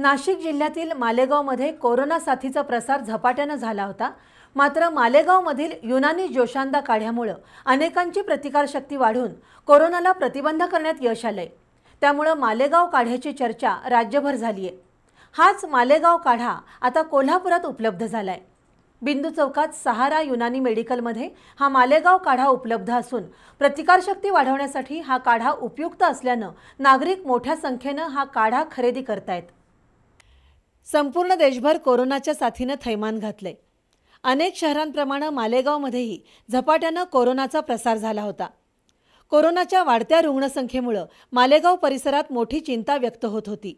नाशिक जिल्ह्यातील मालेगावमध्ये कोरोना साथीचा प्रसार झपाट्याने झाला होता। मात्र मालेगावमधील युनानी जोशांदा काढ्यामुळे अनेकांची प्रतिकारशक्ती वाढून कोरोनाला प्रतिबंध करण्यात यश आले। त्यामुळे मालेगाव काढ्याची चर्चा राज्यभर झाली आहे। हाच मालेगाव काढा आता कोल्हापुरात उपलब्ध झाला आहे। बिंदू चौकात सहारा युनानी मेडिकल मध्ये हा मालेगाव काढा उपलब्ध असून प्रतिकारशक्ती वाढवण्यासाठी हा काढा उपयुक्त असल्याने नागरिक मोठ्या संख्येने हा काढा खरेदी करतात। संपूर्ण देशभर कोरोनाच्या साथीने थैमान घातले। अनेक शहरांप्रमाणे मालेगावमध्येही झपाट्याने कोरोनाचा प्रसार झाला होता। कोरोनाच्या वाढत्या रुग्णसंख्येमुळे मालेगाव परिसरात मोठी चिंता व्यक्त होत होती।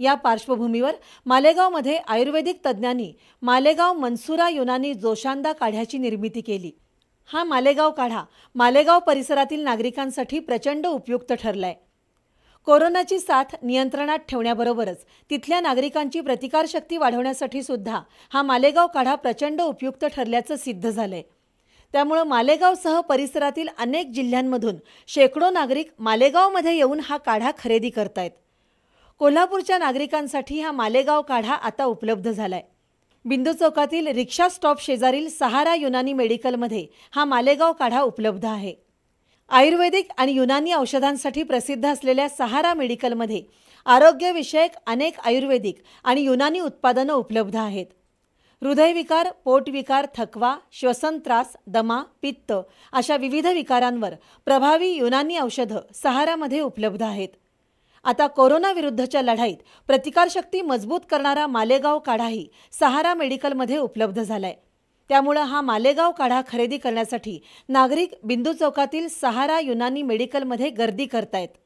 या पार्श्वभूमीवर मालेगावमध्ये आयुर्वेदिक तज्ञांनी मालेगाव मनसुरा युनानी जोशांदा काढ्याची निर्मिती केली। हा मालेगाव काढा मालेगाव परिसरातील नागरिकांसाठी प्रचंड उपयुक्त ठरलाय। कोरोनाची साथ नियंत्रणात ठेवण्याबरोबरच तिथल्या नागरिकांची प्रतिकारशक्ती वाढवण्यासाठी सुद्धा हा मालेगाव काढा प्रचंड उपयुक्त ठरल्याचं सिद्ध झालंय। त्यामुळे मालेगावसह परिसरातील अनेक जिल्ह्यांमधून शेकडो नागरिक मालेगावमध्ये येऊन हा काढा खरेदी करतायत। कोल्हापूरच्या नागरिकांसाठी हा मालेगाव काढा आता उपलब्ध झालाय। बिंदू चौकातील रिक्षा स्टॉप शेजारील सहारा युनानी मेडिकलमध्ये हा मालेगाव काढा उपलब्ध आहे। आयुर्वेदिक आणि युनानी औषधांसाठी प्रसिद्ध असलेल्या सहारा मेडिकलमध्ये आरोग्यविषयक अनेक आयुर्वेदिक आणि युनानी उत्पादने उपलब्ध आहेत। हृदयविकार, पोटविकार, थकवा, श्वसन त्रास, दमा, पित्त अशा विविध विकारांवर प्रभावी युनानी औषधं सहारामध्ये उपलब्ध आहेत। आता कोरोना विरुद्धच्या लढाईत प्रतिकारशक्ती मजबूत करणारा मालेगाव काढाही सहारा मेडिकलमध्ये उपलब्ध झालाय। त्यामुळे हा मालेगाव काढा खरेदी करण्यासाठी नागरिक बिंदू चौकातील सहारा युनानी मेडिकलमध्ये गर्दी करतायत।